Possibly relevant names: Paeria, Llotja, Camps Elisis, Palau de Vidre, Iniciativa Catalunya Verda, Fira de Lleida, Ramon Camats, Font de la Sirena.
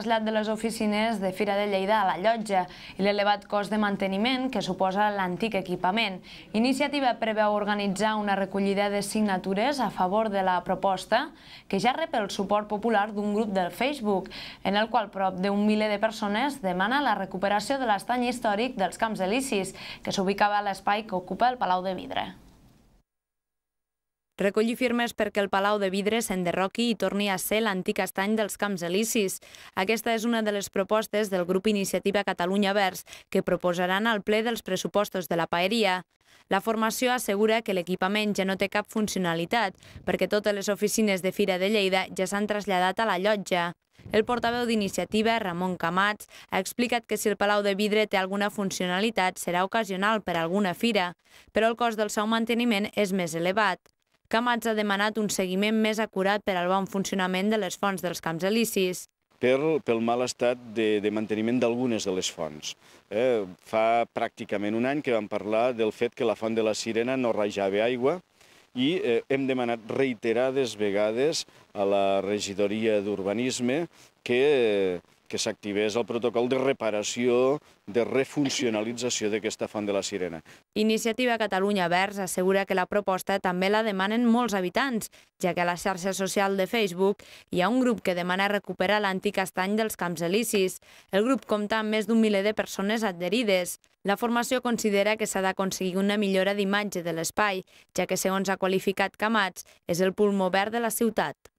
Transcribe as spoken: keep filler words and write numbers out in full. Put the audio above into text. Trasllat de les oficines de Fira de Lleida a la Llotja i l'elevat cost de manteniment que suposa l'antic equipament. Iniciativa preveu organitzar una recollida de signatures a favor de la proposta que ja rep el suport popular d'un grup del Facebook, en el qual prop d'un miler de persones demana la recuperació de l'estany històric dels Camps Elisis, que s'ubicava a l'espai que ocupa el Palau de Vidre. Recollir firmes perquè el Palau de Vidre s'enderroqui i torni a ser l'antic estany dels Camps Elisis. Aquesta és una de les propostes del grup Iniciativa Catalunya Verda que proposaran al ple dels pressupostos de la Paeria. La formació assegura que l'equipament ja no té cap funcionalitat perquè totes les oficines de Fira de Lleida ja s'han traslladat a la Llotja. El portaveu d'Iniciativa, Ramon Camats, ha explicat que si el Palau de Vidre té alguna funcionalitat serà ocasional per alguna fira, però el cost del seu manteniment és més elevat. Camats ha demanat un seguiment més acurat per al bon funcionament de les fonts dels Camps Elisis. Pel mal estat de, de manteniment d'algunes de les fonts. Eh, fa pràcticament un any que vam parlar del fet que la font de la Sirena no rajava aigua i eh, hem demanat reiterades vegades a la regidoria d'Urbanisme que... Eh, que s'activés el protocol de reparació, de refuncionalització d'aquesta font de la Sirena. Iniciativa Catalunya Verda assegura que la proposta també la demanen molts habitants, ja que a la xarxa social de Facebook hi ha un grup que demana recuperar l'antic estany dels Camps Elisis. El grup compta amb més d'un miler de persones adherides. La formació considera que s'ha d'aconseguir una millora d'imatge de l'espai, ja que, segons ha qualificat Camats, és el pulmó verd de la ciutat.